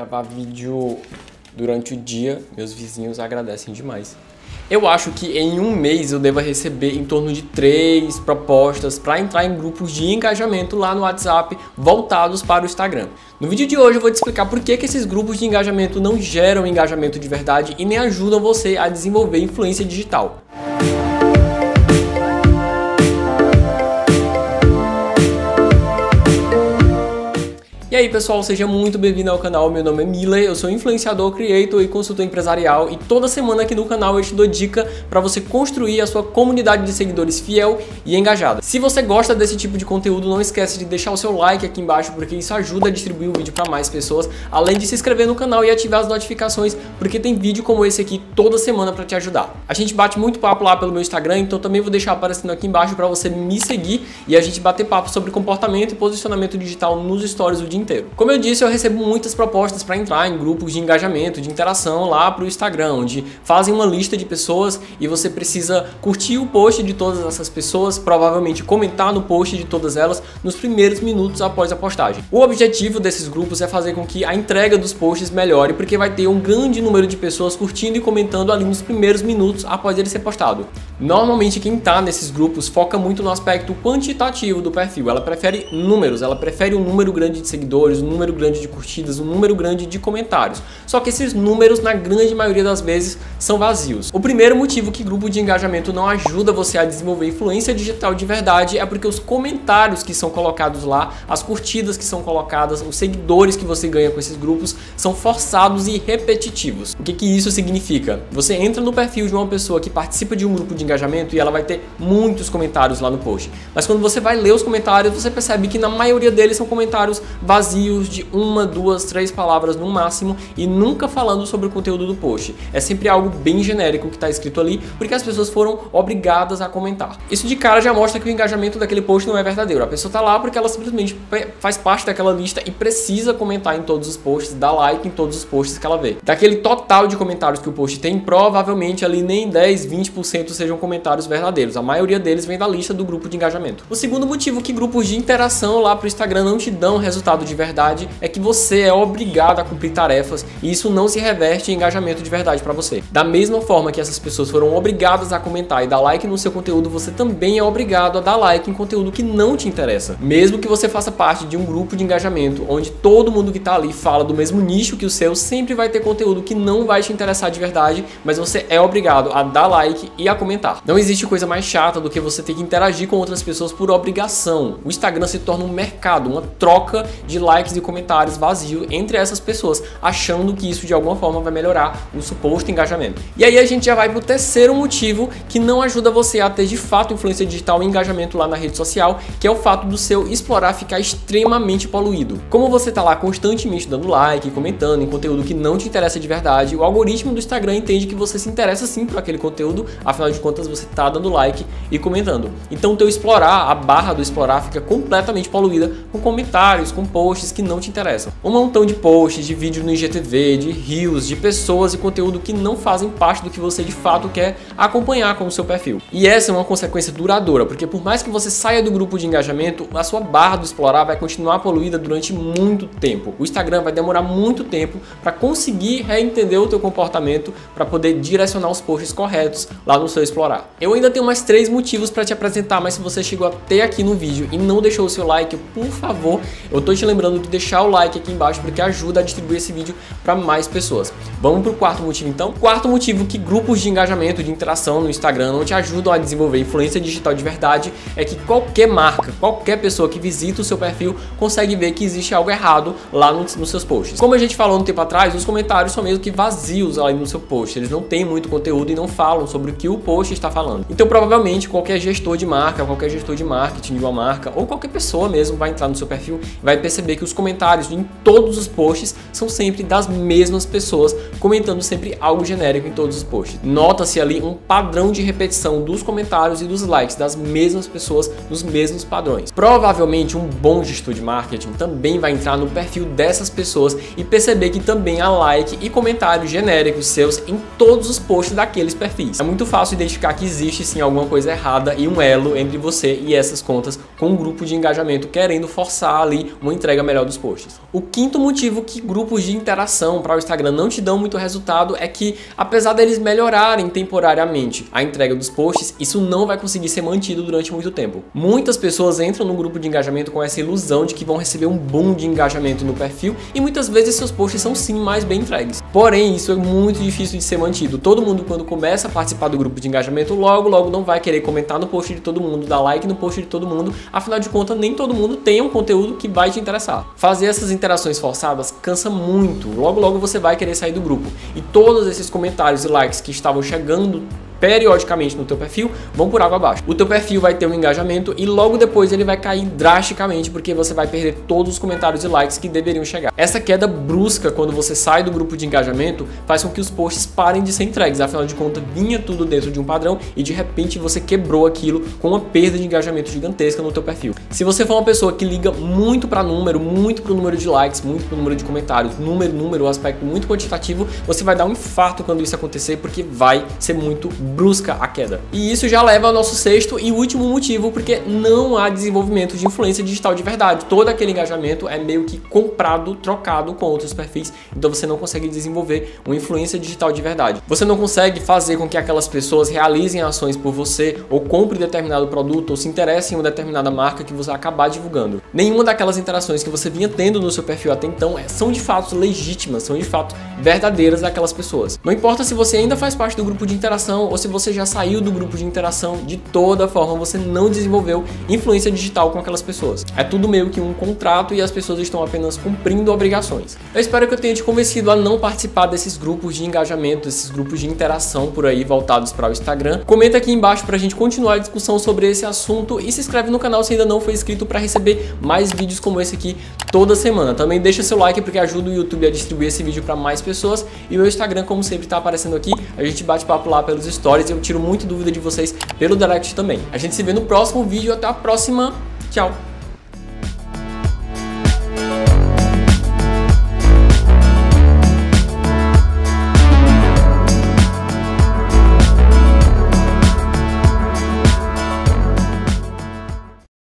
gravar vídeo durante o dia, meus vizinhos agradecem demais. Eu acho que em um mês eu deva receber em torno de 3 propostas para entrar em grupos de engajamento lá no WhatsApp voltados para o Instagram. No vídeo de hoje eu vou te explicar por que esses grupos de engajamento não geram engajamento de verdade e nem ajudam você a desenvolver influência digital. E aí pessoal, seja muito bem-vindo ao canal, meu nome é Miller, eu sou influenciador, creator e consultor empresarial e toda semana aqui no canal eu te dou dica para você construir a sua comunidade de seguidores fiel e engajada. Se você gosta desse tipo de conteúdo, não esquece de deixar o seu like aqui embaixo porque isso ajuda a distribuir o vídeo para mais pessoas, além de se inscrever no canal e ativar as notificações porque tem vídeo como esse aqui toda semana para te ajudar. A gente bate muito papo lá pelo meu Instagram, então também vou deixar aparecendo aqui embaixo para você me seguir e a gente bater papo sobre comportamento e posicionamento digital nos stories o dia inteiro. Como eu disse, eu recebo muitas propostas para entrar em grupos de engajamento, de interação lá para o Instagram, onde fazem uma lista de pessoas e você precisa curtir o post de todas essas pessoas, provavelmente comentar no post de todas elas nos primeiros minutos após a postagem. O objetivo desses grupos é fazer com que a entrega dos posts melhore, porque vai ter um grande número de pessoas curtindo e comentando ali nos primeiros minutos após ele ser postado. Normalmente quem está nesses grupos foca muito no aspecto quantitativo do perfil, ela prefere números, ela prefere um número grande de seguidores, um número grande de curtidas, um número grande de comentários. Só que esses números, na grande maioria das vezes, são vazios. O primeiro motivo que grupo de engajamento não ajuda você a desenvolver influência digital de verdade é porque os comentários que são colocados lá, as curtidas que são colocadas, os seguidores que você ganha com esses grupos são forçados e repetitivos. O que isso significa? Você entra no perfil de uma pessoa que participa de um grupo de engajamento e ela vai ter muitos comentários lá no post. Mas quando você vai ler os comentários, você percebe que na maioria deles são comentários vazios de 1, 2, 3 palavras no máximo e nunca falando sobre o conteúdo do post. É sempre algo bem genérico que está escrito ali porque as pessoas foram obrigadas a comentar. Isso de cara já mostra que o engajamento daquele post não é verdadeiro. A pessoa está lá porque ela simplesmente faz parte daquela lista e precisa comentar em todos os posts, dar like em todos os posts que ela vê. Daquele total de comentários que o post tem, provavelmente ali nem 10, 20% sejam comentários verdadeiros. A maioria deles vem da lista do grupo de engajamento. O segundo motivo que grupos de interação lá para o Instagram não te dão resultado de verdade é que você é obrigado a cumprir tarefas e isso não se reverte em engajamento de verdade para você. Da mesma forma que essas pessoas foram obrigadas a comentar e dar like no seu conteúdo, você também é obrigado a dar like em conteúdo que não te interessa. Mesmo que você faça parte de um grupo de engajamento onde todo mundo que tá ali fala do mesmo nicho que o seu, sempre vai ter conteúdo que não vai te interessar de verdade, mas você é obrigado a dar like e a comentar. Não existe coisa mais chata do que você ter que interagir com outras pessoas por obrigação. O Instagram se torna um mercado, uma troca de likes e comentários vazio entre essas pessoas, achando que isso de alguma forma vai melhorar o suposto engajamento. E aí a gente já vai para o terceiro motivo que não ajuda você a ter de fato influência digital e engajamento lá na rede social, que é o fato do seu explorar ficar extremamente poluído. Como você tá lá constantemente dando like, comentando em conteúdo que não te interessa de verdade, o algoritmo do Instagram entende que você se interessa sim por aquele conteúdo, afinal de contas você tá dando like e comentando. Então o teu explorar, a barra do explorar fica completamente poluída com comentários, com posts que não te interessam. Um montão de posts, de vídeo no IGTV, de reels, de pessoas e conteúdo que não fazem parte do que você de fato quer acompanhar com o seu perfil. E essa é uma consequência duradoura, porque por mais que você saia do grupo de engajamento, a sua barra do explorar vai continuar poluída durante muito tempo. O Instagram vai demorar muito tempo para conseguir reentender o teu comportamento, para poder direcionar os posts corretos lá no seu explorar. Eu ainda tenho mais 3 motivos para te apresentar, mas se você chegou até aqui no vídeo e não deixou o seu like, por favor, eu tô te lembrando de deixar o like aqui embaixo porque ajuda a distribuir esse vídeo para mais pessoas. Vamos para o quarto motivo então? Quarto motivo que grupos de engajamento, de interação no Instagram não te ajudam a desenvolver influência digital de verdade é que qualquer marca, qualquer pessoa que visita o seu perfil consegue ver que existe algo errado lá nos seus posts. Como a gente falou um tempo atrás, os comentários são meio que vazios ali no seu post, eles não têm muito conteúdo e não falam sobre o que o post está falando. Então provavelmente qualquer gestor de marca, qualquer gestor de marketing de uma marca ou qualquer pessoa mesmo vai entrar no seu perfil e vai perceber que os comentários em todos os posts são sempre das mesmas pessoas, comentando sempre algo genérico em todos os posts. Nota-se ali um padrão de repetição dos comentários e dos likes das mesmas pessoas nos mesmos padrões. Provavelmente um bom gestor de marketing também vai entrar no perfil dessas pessoas e perceber que também há like e comentários genéricos seus em todos os posts daqueles perfis. É muito fácil identificar que existe sim alguma coisa errada e um elo entre você e essas contas com um grupo de engajamento, querendo forçar ali uma entrega melhor dos posts. O quinto motivo que grupos de interação para o Instagram não te dão muito resultado é que, apesar deles melhorarem temporariamente a entrega dos posts, isso não vai conseguir ser mantido durante muito tempo. Muitas pessoas entram no grupo de engajamento com essa ilusão de que vão receber um boom de engajamento no perfil e muitas vezes seus posts são sim mais bem entregues. Porém, isso é muito difícil de ser mantido. Todo mundo, quando começa a participar do grupo de engajamento, logo não vai querer comentar no post de todo mundo, dar like no post de todo mundo, afinal de contas nem todo mundo tem um conteúdo que vai te interessar. Fazer essas interações forçadas cansa muito, logo você vai querer sair do grupo. E todos esses comentários e likes que estavam chegando periodicamente no teu perfil vão por água abaixo. O teu perfil vai ter um engajamento e logo depois ele vai cair drasticamente, porque você vai perder todos os comentários e likes que deveriam chegar. Essa queda brusca quando você sai do grupo de engajamento faz com que os posts parem de ser entregues, afinal de contas vinha tudo dentro de um padrão e de repente você quebrou aquilo com uma perda de engajamento gigantesca no teu perfil. Se você for uma pessoa que liga muito para número, muito para o número de likes, muito para o número de comentários, número, aspecto muito quantitativo, você vai dar um infarto quando isso acontecer, porque vai ser muito brusca a queda. E isso já leva ao nosso sexto e último motivo, porque não há desenvolvimento de influência digital de verdade. Todo aquele engajamento é meio que comprado, trocado com outros perfis, então você não consegue desenvolver uma influência digital de verdade. Você não consegue fazer com que aquelas pessoas realizem ações por você, ou compre determinado produto, ou se interessem em uma determinada marca que você acabar divulgando. Nenhuma daquelas interações que você vinha tendo no seu perfil até então são de fato legítimas, são de fato verdadeiras daquelas pessoas. Não importa se você ainda faz parte do grupo de interação ou se você já saiu do grupo de interação, de toda forma você não desenvolveu influência digital com aquelas pessoas. É tudo meio que um contrato e as pessoas estão apenas cumprindo obrigações. Eu espero que eu tenha te convencido a não participar desses grupos de engajamento, desses grupos de interação por aí voltados para o Instagram. Comenta aqui embaixo pra gente continuar a discussão sobre esse assunto e se inscreve no canal se ainda não foi inscrito para receber mais vídeos como esse aqui toda semana. Também deixa seu like porque ajuda o YouTube a distribuir esse vídeo para mais pessoas, e meu Instagram, como sempre, tá aparecendo aqui. A gente bate papo lá pelos stories. Eu tiro muita dúvida de vocês pelo direct também. A gente se vê no próximo vídeo. Até a próxima. Tchau.